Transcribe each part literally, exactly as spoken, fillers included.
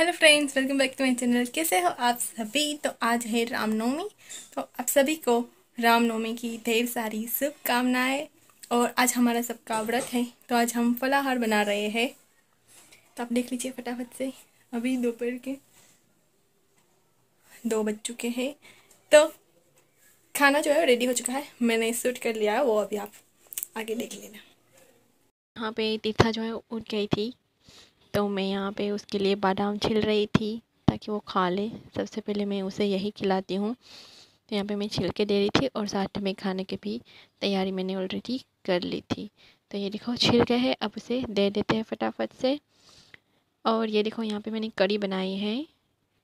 Hello friends, welcome back to my channel. कैसे हो आप सभी? तो आज है रामनवमी, तो आप सभी को रामनवमी की ढेर सारी शुभकामनाएं। और आज हमारा सबका व्रत है, तो आज हम फलाहार बना रहे हैं। तो आप देख लीजिए फटाफट से, अभी दोपहर के दो बज चुके हैं। तो खाना जो है रेडी हो चुका है, मैंने शूट कर लिया है, वो अभी आप आगे देख लेना। यहाँ पे तीर्था जो है उठ गई थी, तो मैं यहाँ पे उसके लिए बादाम छिल रही थी ताकि वो खा ले। सबसे पहले मैं उसे यही खिलाती हूँ। तो यहाँ पे मैं छिल के दे रही थी और साथ में खाने की भी तैयारी मैंने ऑलरेडी कर ली थी। तो ये देखो छिल गए है, अब उसे दे देते हैं फटाफट से। और ये देखो यहाँ पे मैंने कड़ी बनाई है,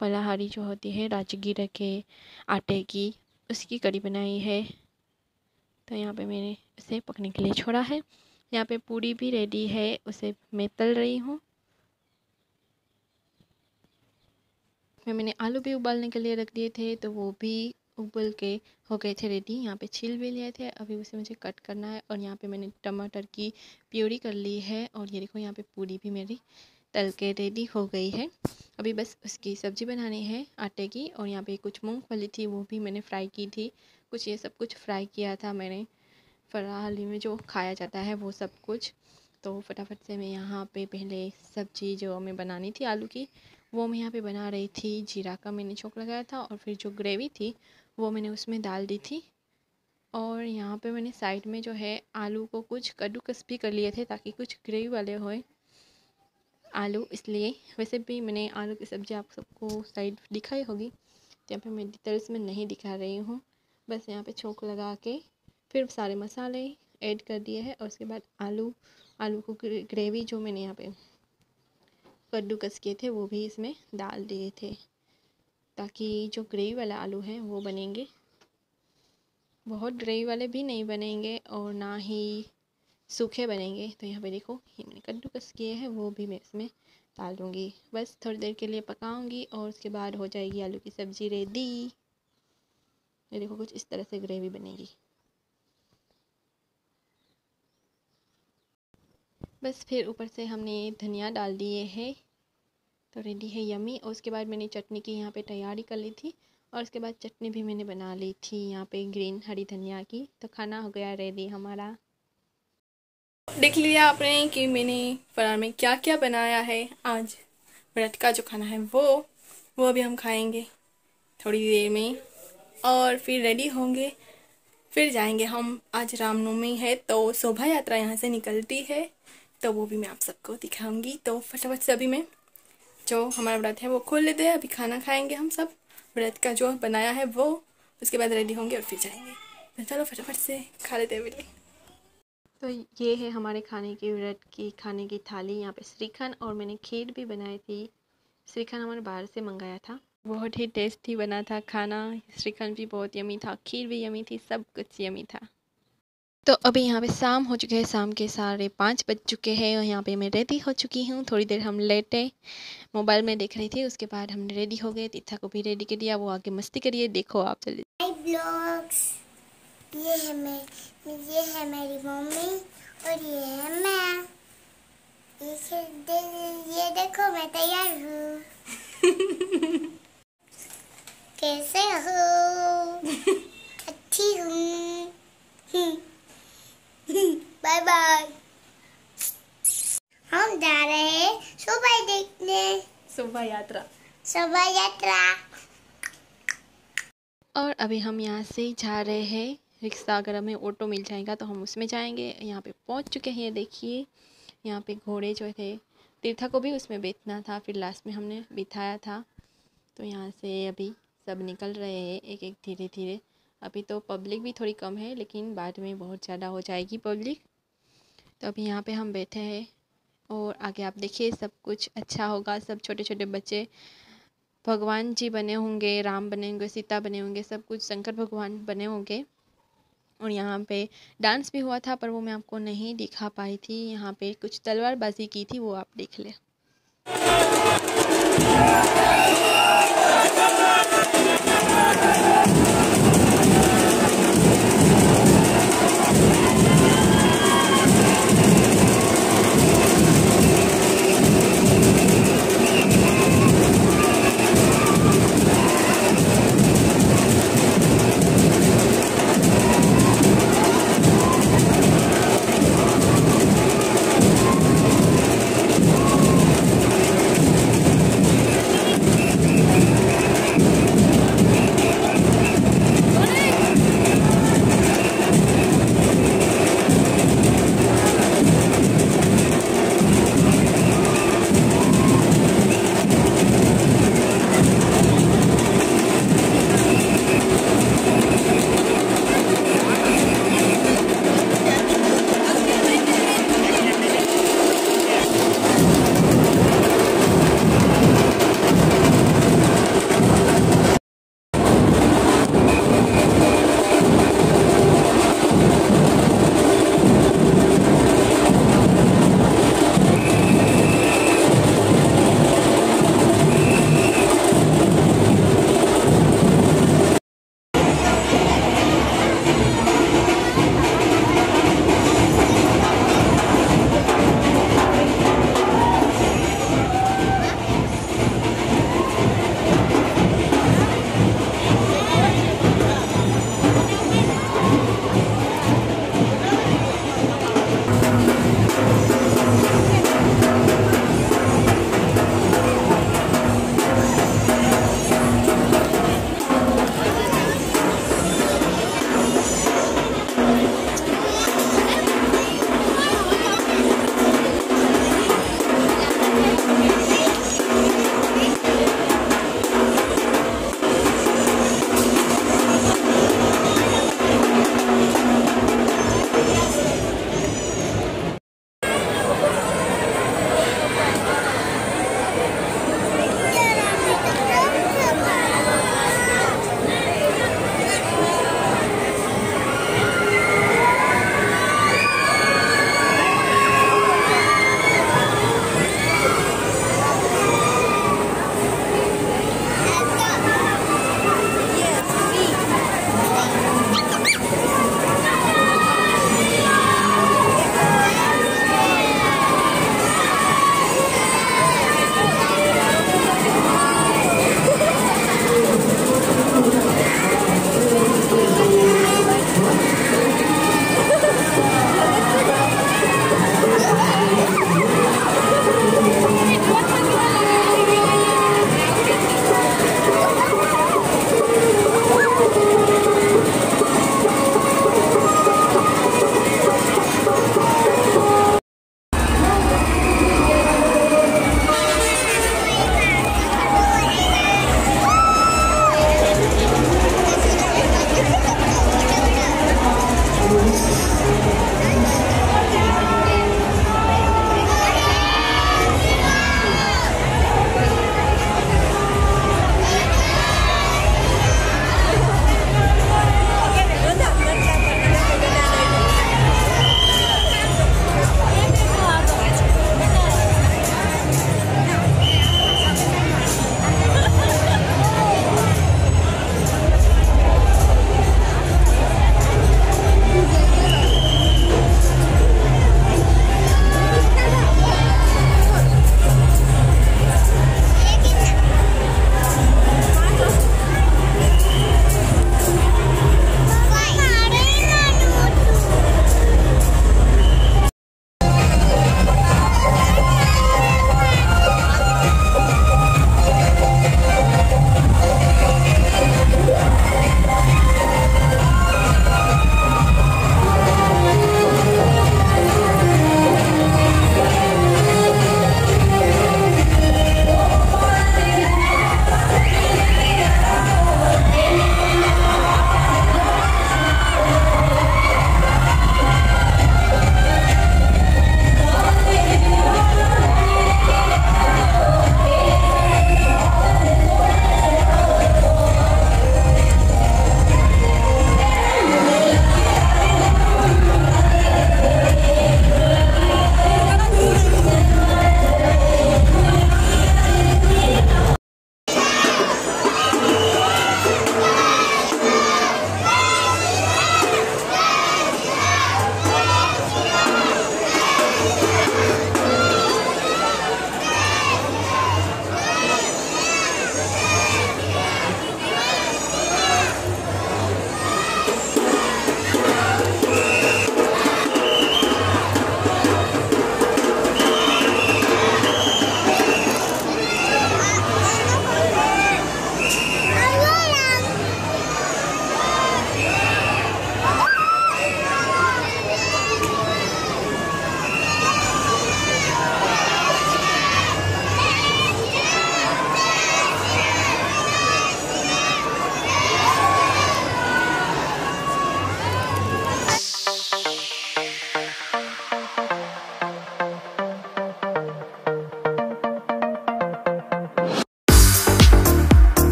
फलाहारी जो होती है राजगीरा के आटे की, उसकी कड़ी बनाई है। तो यहाँ पर मैंने उसे पकने के लिए छोड़ा है। यहाँ पर पूरी भी रेडी है, उसे मैं तल रही हूँ। में मैंने आलू भी उबालने के लिए रख दिए थे, तो वो भी उबल के हो गए थे रेडी। यहाँ पे छील भी लिए थे, अभी उसे मुझे कट करना है। और यहाँ पे मैंने टमाटर की प्यूरी कर ली है। और ये देखो यहाँ पे पूरी भी मेरी तल के रेडी हो गई है। अभी बस उसकी सब्ज़ी बनानी है आटे की। और यहाँ पे कुछ मूंगफली थी, वो भी मैंने फ्राई की थी। कुछ ये सब कुछ फ्राई किया था मैंने, फराली में जो खाया जाता है वो सब कुछ। तो फटाफट से मैं यहाँ पर पहले सब्ज़ी जो हमें बनानी थी आलू की, वो मैं यहाँ पे बना रही थी। जीरा का मैंने छोंक लगाया था और फिर जो ग्रेवी थी वो मैंने उसमें डाल दी थी। और यहाँ पे मैंने साइड में जो है आलू को कुछ कद्दूकस भी कर लिए थे ताकि कुछ ग्रेवी वाले होए आलू। इसलिए वैसे भी मैंने आलू की सब्ज़ी आप सबको साइड दिखाई होगी, यहाँ पे मैं डिटेल्स में नहीं दिखा रही हूँ। बस यहाँ पर छोंक लगा के फिर सारे मसाले ऐड कर दिए हैं। और उसके बाद आलू आलू को ग्रेवी जो मैंने यहाँ पर कद्दूकस किए थे वो भी इसमें डाल दिए थे ताकि जो ग्रेवी वाला आलू है वो बनेंगे। बहुत ग्रेवी वाले भी नहीं बनेंगे और ना ही सूखे बनेंगे। तो यहाँ पे देखो ये मैंने कद्दूकस किए हैं, वो भी मैं इसमें डाल दूँगी। बस थोड़ी देर के लिए पकाऊंगी और उसके बाद हो जाएगी आलू की सब्ज़ी रेडी। ये देखो कुछ इस तरह से ग्रेवी बनेगी। बस फिर ऊपर से हमने धनिया डाल दिए हैं, तो रेडी है यमी। और उसके बाद मैंने चटनी की यहाँ पे तैयारी कर ली थी। और उसके बाद चटनी भी मैंने बना ली थी यहाँ पे ग्रीन हरी धनिया की। तो खाना हो गया रेडी हमारा। देख लिया आपने कि मैंने फरार में क्या क्या बनाया है। आज व्रत का जो खाना है वो वो अभी हम खाएंगे थोड़ी देर में, और फिर रेडी होंगे, फिर जाएंगे हम। आज रामनवमी है तो शोभा यात्रा यहाँ से निकलती है, तो वो भी मैं आप सबको दिखाऊंगी। तो फटाफट से अभी मैं जो हमारा व्रत है वो खोल लेते हैं। अभी खाना खाएंगे हम सब, व्रत का जो बनाया है वो। उसके बाद रेडी होंगे और फिर जाएंगे। तो चलो फटाफट से खा लेते हैं। तो ये है हमारे खाने की, व्रत की खाने की थाली। यहाँ पे श्रीखंड और मैंने खीर भी बनाई थी। श्रीखंड हमारे बाहर से मंगाया था, बहुत ही टेस्टी बना था खाना। श्रीखंड भी बहुत यमी था, खीर भी यमी थी, सब कुछ यमी था। तो अभी यहाँ पे शाम हो चुके हैं, शाम के साढ़े पाँच बज चुके हैं। और यहाँ पे मैं रेडी हो चुकी हूँ। थोड़ी देर हम लेटे मोबाइल में देख रही थी, उसके बाद हमने रेडी हो गए। तीर्था को भी रेडी कर दिया, वो आगे मस्ती करिए। देखो आप चले, ये है मैं, ये है मेरी मम्मी और ये है मैं। ये, दे, ये देखो मैं तैयार हूँ। कैसे हो? अच्छी हूँ। Bye bye. हम जा रहे हैं शोभा देखने, शोभा यात्रा, शोभा यात्रा। और अभी हम यहाँ से जा रहे हैं रिक्शा, अगर हमें ऑटो मिल जाएगा तो हम उसमें जाएंगे। यहाँ पे पहुँच चुके हैं, देखिए यहाँ पे घोड़े जो थे, तीर्था को भी उसमें बैठना था, फिर लास्ट में हमने बिठाया था। तो यहाँ से अभी सब निकल रहे हैं एक एक, धीरे धीरे। अभी तो पब्लिक भी थोड़ी कम है, लेकिन बाद में बहुत ज़्यादा हो जाएगी पब्लिक। तो अभी यहाँ पे हम बैठे हैं और आगे आप देखिए सब कुछ अच्छा होगा। सब छोटे छोटे बच्चे भगवान जी बने होंगे, राम बने होंगे, सीता बने होंगे, सब कुछ शंकर भगवान बने होंगे। और यहाँ पे डांस भी हुआ था, पर वो मैं आपको नहीं दिखा पाई थी। यहाँ पे कुछ तलवारबाजी की थी, वो आप देख लें।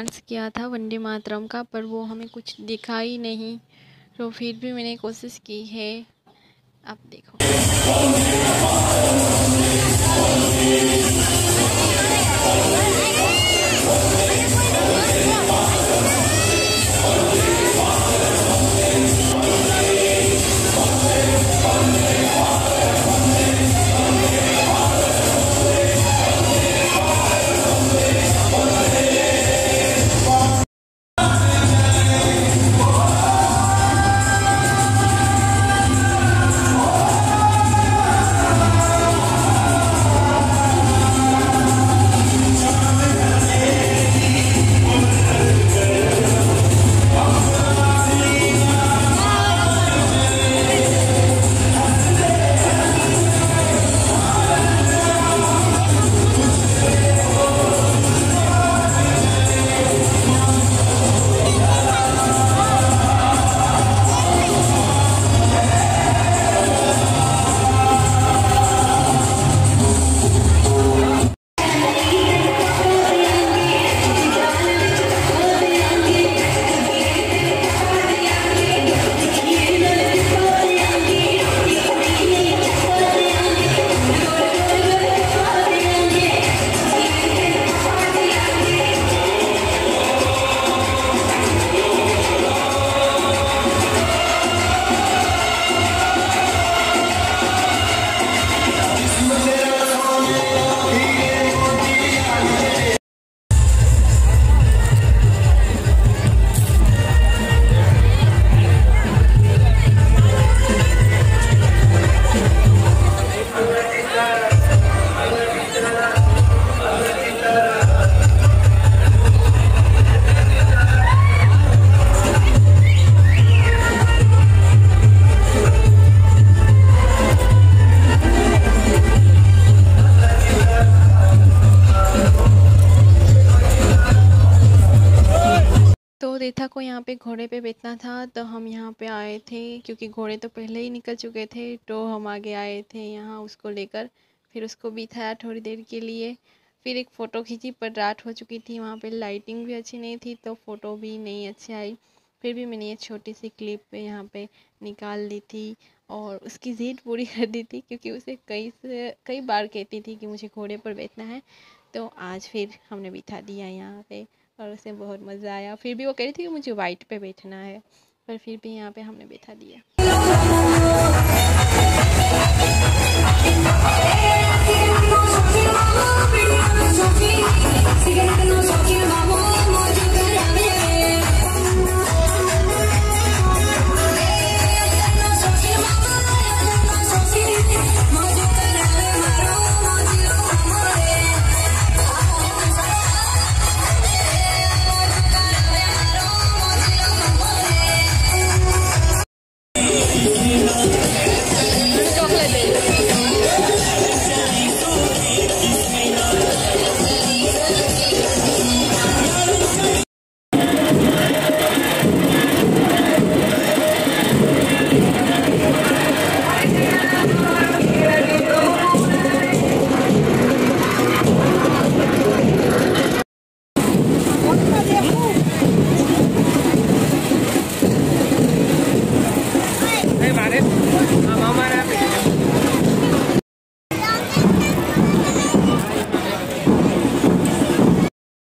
डांस किया था वंदे मातरम का, पर वो हमें कुछ दिखा ही नहीं, तो फिर भी मैंने कोशिश की है। आप देखो तीर्था को यहाँ पे घोड़े पे बैठना था, तो हम यहाँ पे आए थे क्योंकि घोड़े तो पहले ही निकल चुके थे, तो हम आगे आए थे यहाँ उसको लेकर। फिर उसको बिठाया थोड़ी देर के लिए, फिर एक फ़ोटो खींची, पर रात हो चुकी थी, वहाँ पे लाइटिंग भी अच्छी नहीं थी, तो फ़ोटो भी नहीं अच्छी आई। फिर भी मैंने ये छोटी सी क्लिप यहाँ पे निकाल ली थी और उसकी ज़िद पूरी कर दी थी, क्योंकि उसे कई से कई बार कहती थी कि मुझे घोड़े पर बैठना है, तो आज फिर हमने बिठा दिया यहाँ पे और उसे बहुत मज़ा आया। फिर भी वो कह रही थी कि मुझे वाइट पे बैठना है, पर फिर भी यहाँ पे हमने बैठा दिया।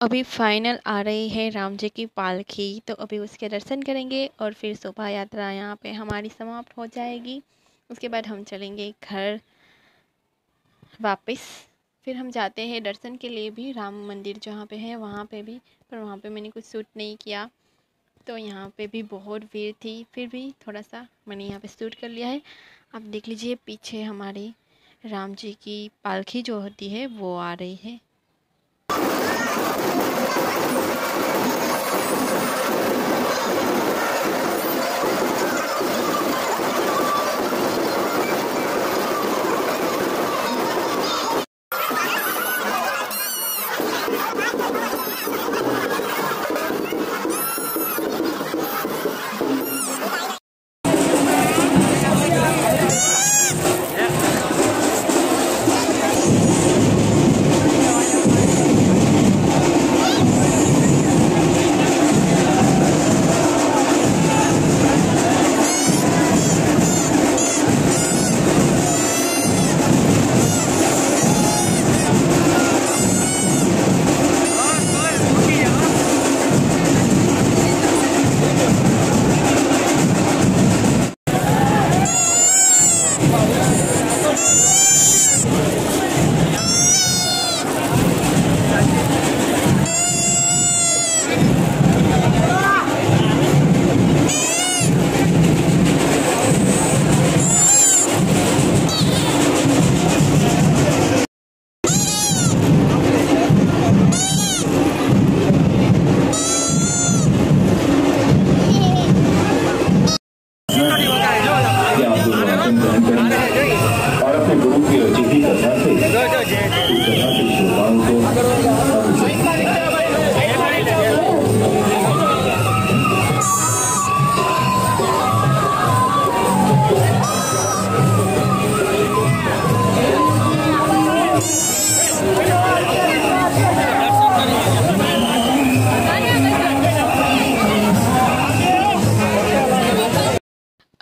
अभी फाइनल आ रही है राम जी की पालकी, तो अभी उसके दर्शन करेंगे और फिर शोभा यात्रा यहाँ पे हमारी समाप्त हो जाएगी। उसके बाद हम चलेंगे घर वापस। फिर हम जाते हैं दर्शन के लिए भी, राम मंदिर जहाँ पे है वहाँ पे भी, पर वहाँ पे मैंने कुछ शूट नहीं किया, तो यहाँ पे भी बहुत भीड़ थी, फिर भी थोड़ा सा मैंने यहाँ पे शूट कर लिया है। आप देख लीजिए पीछे हमारी राम जी की पालकी जो होती है वो आ रही है।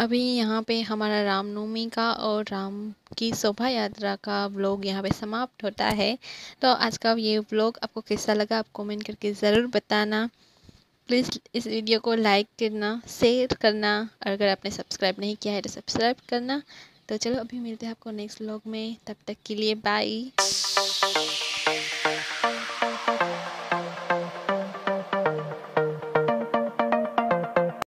अभी यहाँ पे हमारा रामनवमी का और राम की शोभा यात्रा का व्लॉग यहाँ पे समाप्त होता है। तो आज का ये व्लॉग आपको कैसा लगा आप कमेंट करके ज़रूर बताना। प्लीज़ इस वीडियो को लाइक करना, शेयर करना, और अगर आपने सब्सक्राइब नहीं किया है तो सब्सक्राइब करना। तो चलो अभी मिलते हैं आपको नेक्स्ट व्लॉग में, तब तक के लिए बाय।